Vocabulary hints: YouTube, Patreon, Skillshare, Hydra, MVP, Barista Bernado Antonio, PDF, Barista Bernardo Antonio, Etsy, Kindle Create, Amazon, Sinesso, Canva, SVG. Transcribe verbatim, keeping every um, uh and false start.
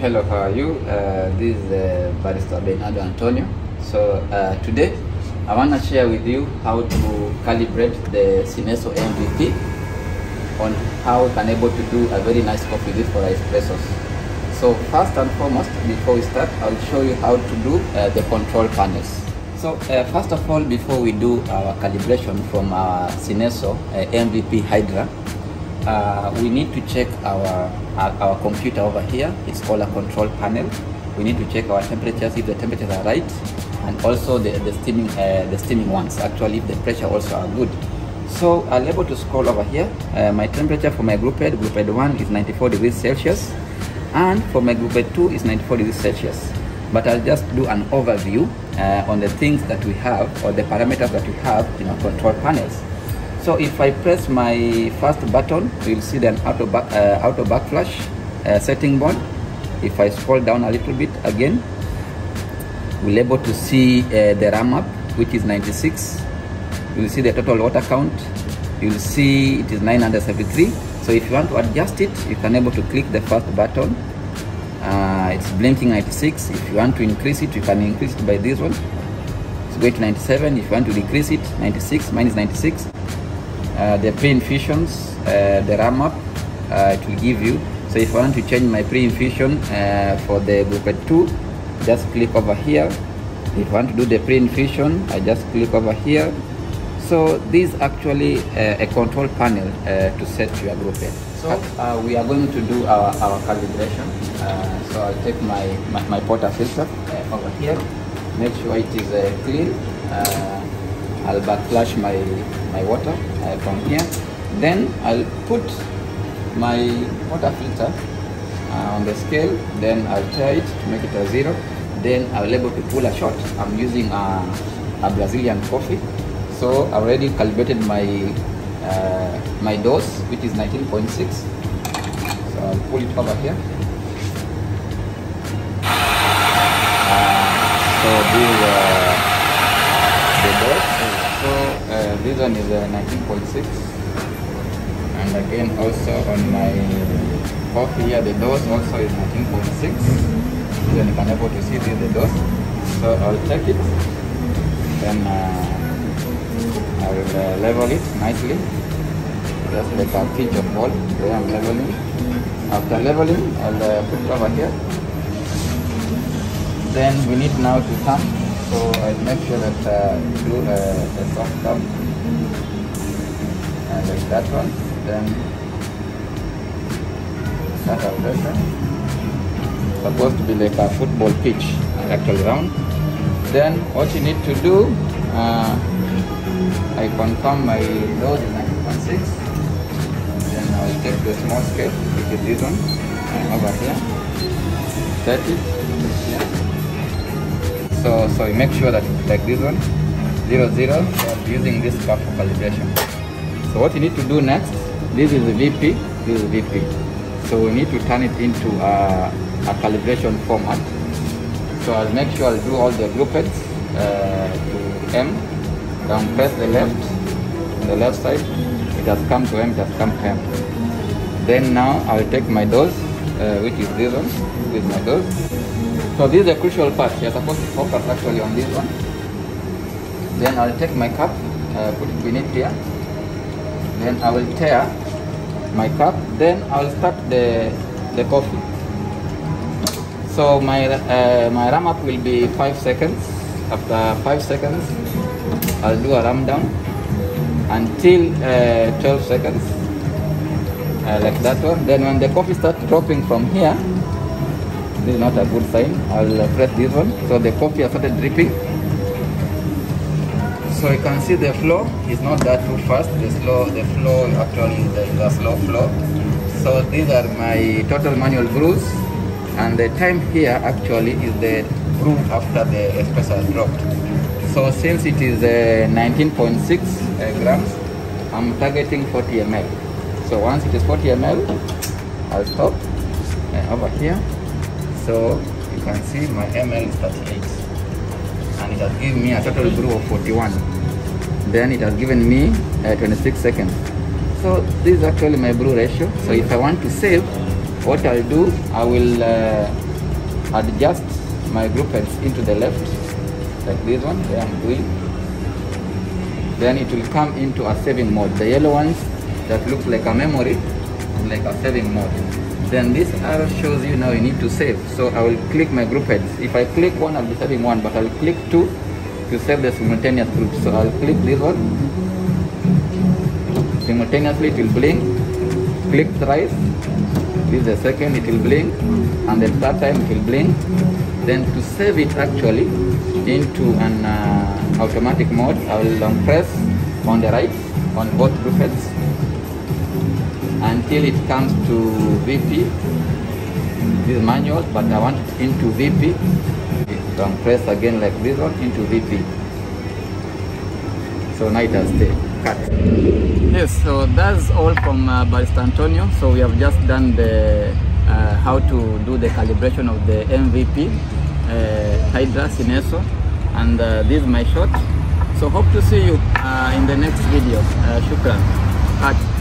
Hello, how are you? Uh, this is uh, Barista Bernardo Antonio. So uh, today I want to share with you how to calibrate the Sinesso M V P on how you can able to do a very nice coffee with for espressos. So first and foremost, before we start, I'll show you how to do uh, the control panels. So uh, first of all, before we do our calibration from our Sinesso uh, M V P Hydra, Uh, we need to check our, our our computer over here. It's called a control panel. We need to check our temperatures, if the temperatures are right, and also the, the steaming uh, the steaming ones, actually, if the pressure also are good. So I'll able to scroll over here. Uh, my temperature for my group head, group head one is ninety-four degrees Celsius, and for my group head two is ninety-four degrees Celsius. But I'll just do an overview uh, on the things that we have, or the parameters that we have in our control panels. So if I press my first button, you'll see an auto, back, uh, auto backflash uh, setting board. If I scroll down a little bit again, we'll be able to see uh, the RAM up, which is ninety-six. You'll see the total water count. You'll see it is nine hundred seventy-three. So if you want to adjust it, you can able to click the first button. Uh, it's blinking ninety-six. If you want to increase it, you can increase it by this one. It's going to ninety-seven. If you want to decrease it, ninety-six, minus ninety-six. Uh, the pre-infusions, uh, the RAM up, uh, it will give you. So if I want to change my pre-infusion uh, for the group two, just click over here. If I want to do the pre-infusion, I just click over here. So this is actually uh, a control panel uh, to set your group. So uh, we are going to do our, our calibration. Uh, so I'll take my, my, my Porter filter uh, over here, make sure it is uh, clean. Uh, I'll backflash my, my water uh, from here. Then I'll put my water filter uh, on the scale. Then I'll try it to make it a zero. Then I'll be able to pull a shot. I'm using a, a Brazilian coffee. So I already calibrated my, uh, my dose, which is nineteen point six. So I'll pull it over here. Uh, so this uh, the dose. So uh, this one is uh, nineteen point six, and again also on my coffee here the dose also is nineteen point six. Then you can able to see this the dose. So I'll check it, then uh, I will uh, level it nicely, just like a pinch of salt. Then I'm leveling. After leveling, I'll uh, put it over here. Then we need now to thumb. So I'll make sure that uh, do uh, the soft thumb, and like that one, then that vibration. Supposed to be like a football pitch, actual round. Then what you need to do, uh, I confirm my dose is nineteen point six. Then I'll take the small scale, which is this one, and over here, set it. So, so you make sure that it's like this one, zero, zero, so I'm using this cup for calibration. So what you need to do next, this is V P, this is V P. So we need to turn it into a, a calibration format. So I'll make sure I'll do all the group heads uh, to M, then press the left, on the left side, it has come to M, it has come to M. Then now I'll take my dose, uh, which is this one, this is my dose. So this is a crucial part. You are supposed to focus actually on this one. Then I'll take my cup, uh, put it beneath here. Then I will tear my cup. Then I'll start the the coffee. So my uh, my ram up will be five seconds. After five seconds, I'll do a ram down until uh, twelve seconds, uh, like that one. Then when the coffee starts dropping from here. This is not a good sign. I'll press this one. So the coffee has started dripping. So you can see the flow is not that too fast. The slow, the flow actually is a slow flow. So these are my total manual brews, and the time here actually is the brew after the espresso has dropped. So since it is nineteen point six grams, I'm targeting forty milliliters. So once it is forty milliliters, I'll stop and over here. So you can see my M L is thirty-eight. and it has given me a total brew of forty-one. Then it has given me uh, twenty-six seconds. So this is actually my brew ratio. So if I want to save, what I'll do, I will uh, adjust my group heads into the left, like this one, there I'm doing. Then it will come into a saving mode. The yellow ones that looks like a memory, like a saving mode. Then this arrow shows you now you need to save. So I will click my group heads. If I click one, I'll be saving one, but I'll click two to save the simultaneous group. So I'll click this one. Simultaneously it will blink. Click thrice. This is the second, it will blink, and the third time it will blink. Then to save it actually into an uh, automatic mode, I will um, press on the right on both group heads until it comes to V P. This is manual, but I want it into V P. So I'm press again like this one into V P. So now it has stayed cut. Yes, so that's all from uh, Barista Antonio. So we have just done the uh, how to do the calibration of the M V P uh, Hydra Sinesso, and uh, this is my shot. So hope to see you uh, in the next video. Uh, shukran. Cut.